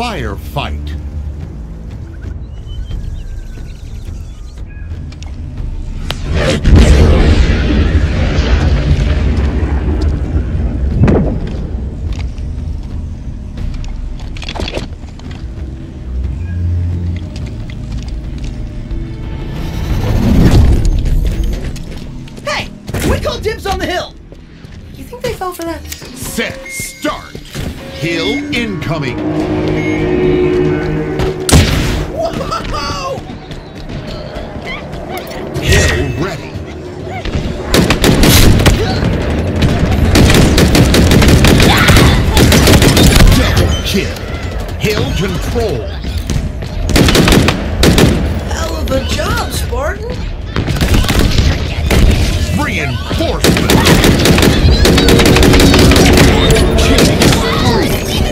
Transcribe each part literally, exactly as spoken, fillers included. Firefight. Hey! We call dibs on the hill! You think they fell for that? Set, start! Hill incoming! Hill control. Hell of a job, Spartan. Reinforcement. Leave it to me.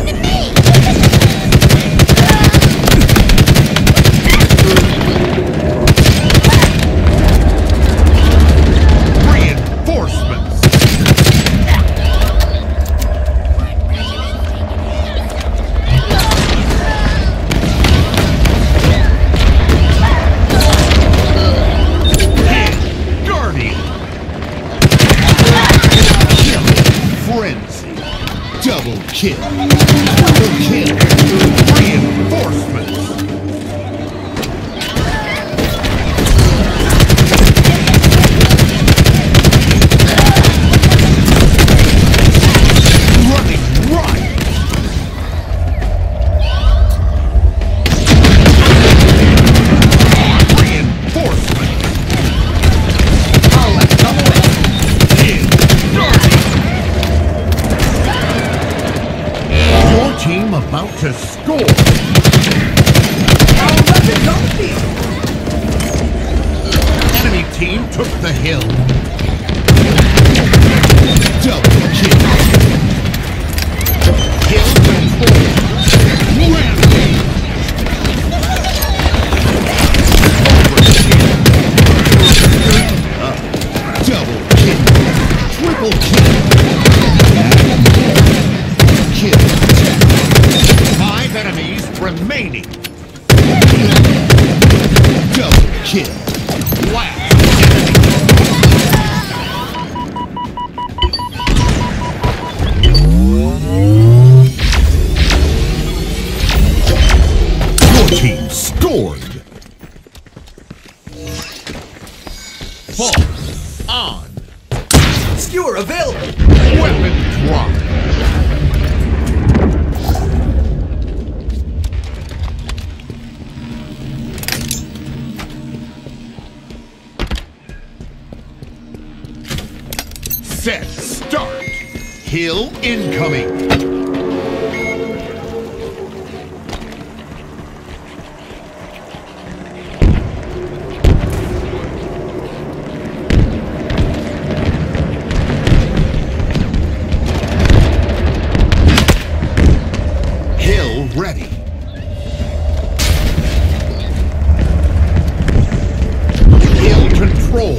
Reinforcements. Double kill. Double kill. Reinforcements. Running right. Reinforcements. I'll let double team about to score. I'll let it go field. Enemy team took the hill. Double kill. Hill control. Rampage. Up. Double kill. Triple kill. Kill. Enemies remaining. Double kill. Last enemy. Your team scored. Ball on. Skewer available. Weapon drop. Set, start. Hill incoming. Hill ready. Hill control.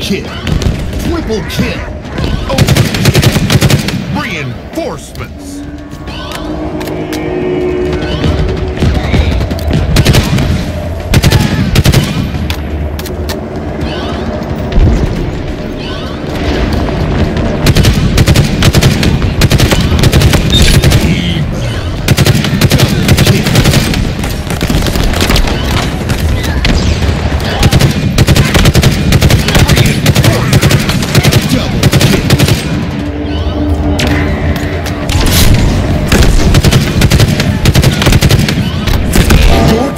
Kill. Triple kill. Overkill. Reinforcements.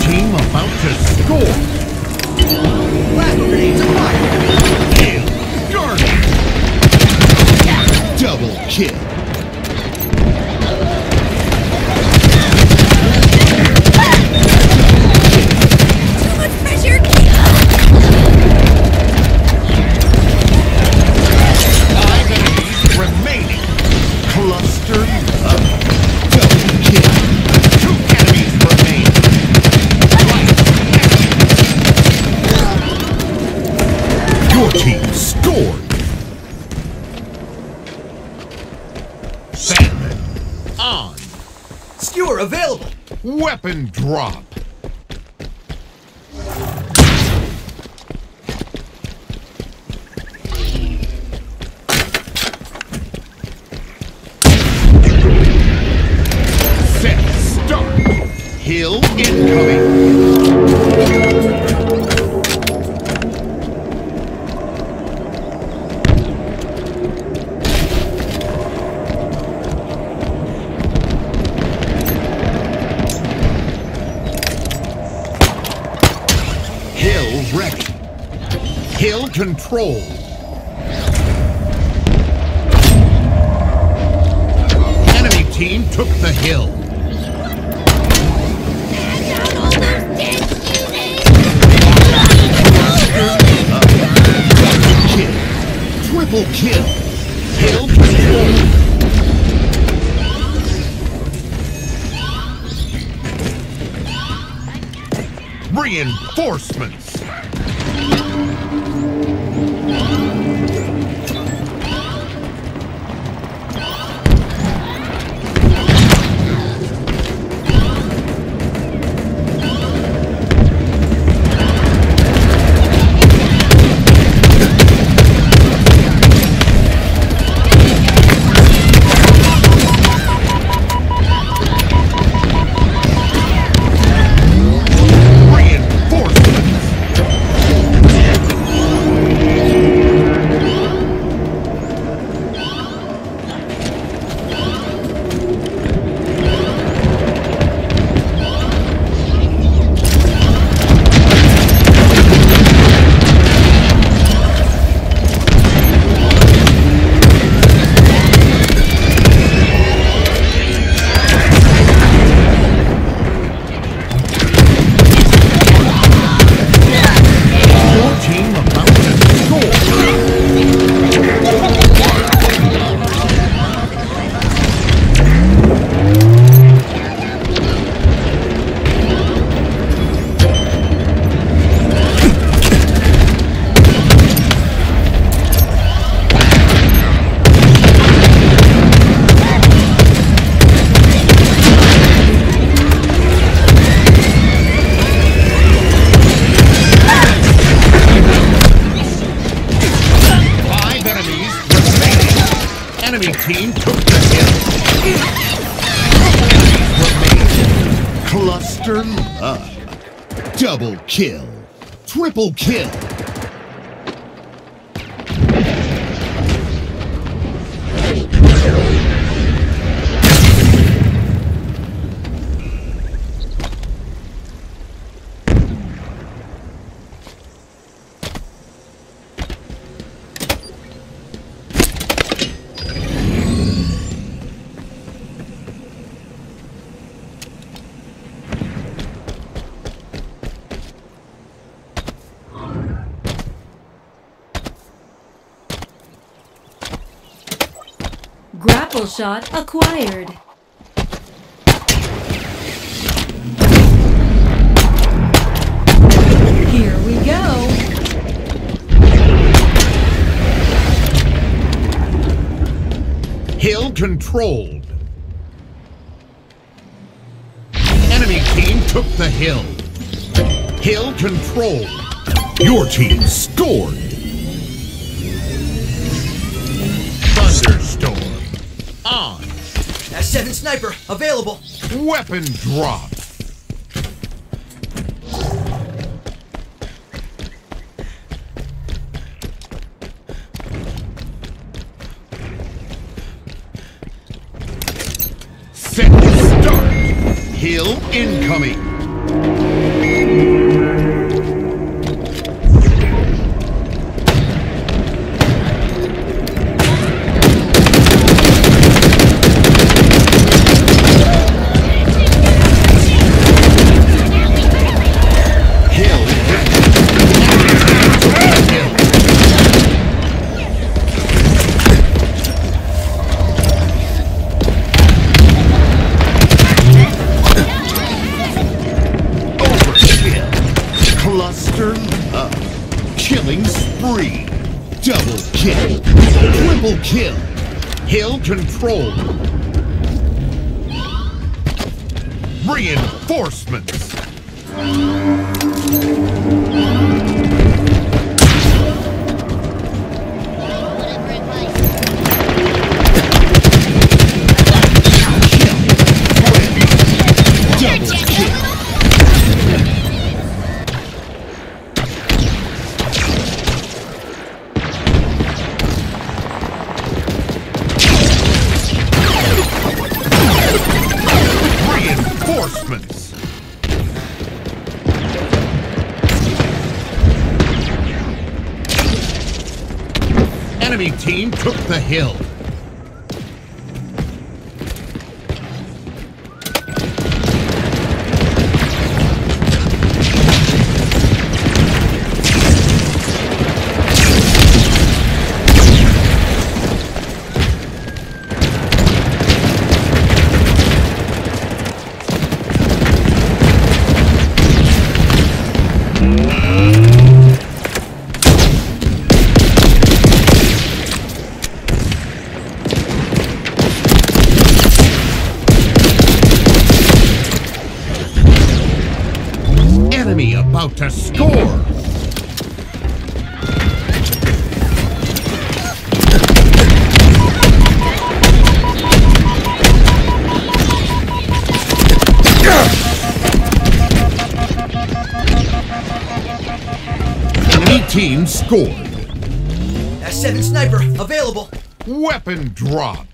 Too much pressure! Sword. Salmon. On. Skewer available. Weapon drop. Hill incoming. Hill ready. Hill controlled. Enemy team took the hill. Triple kill. Hill controlled. Reinforcements. Enemy team took the hill. Cluster up. Double kill. Triple kill. Grapple shot acquired. Here we go. Hill controlled. Enemy team took the hill. Hill controlled. Your team scored. Thunderstorm. On. S seven sniper available. Weapon drop. Set start. Hill incoming. Cluster up. Killing spree. Double kill. Triple kill. Hill control. Reinforcements. Enemy team took the hill. Enemy about to score! Enemy team scored! S seven sniper available! Weapon drop!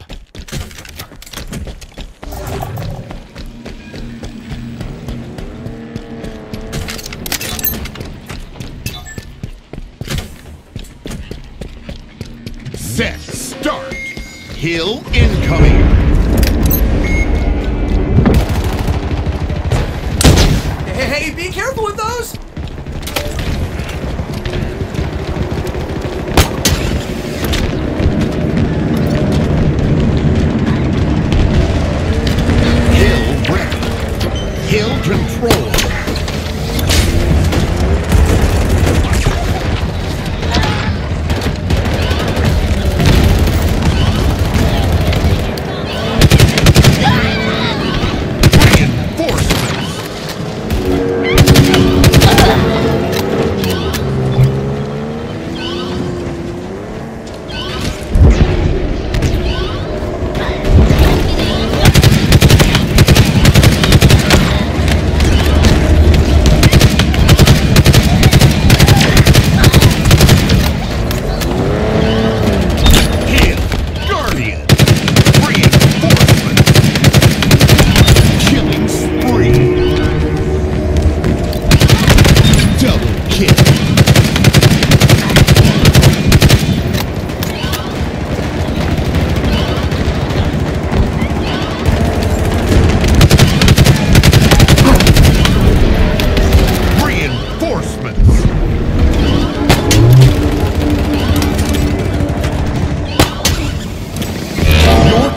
Set, start! Hill incoming! Hey, hey, be careful with those! Hill ready. Hill control.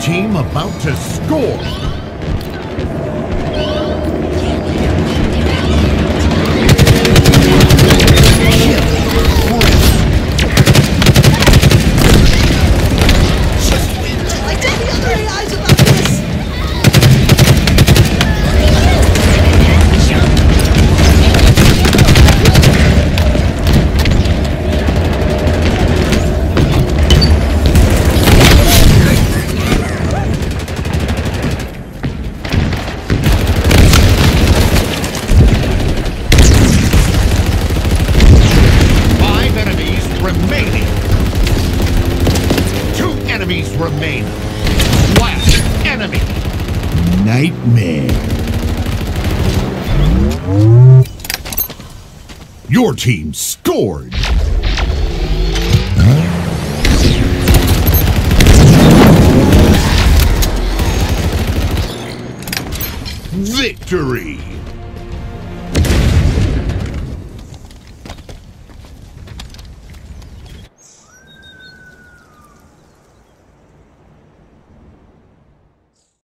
Team about to score. Remain. Last enemy. Nightmare. Your team scored. Victory.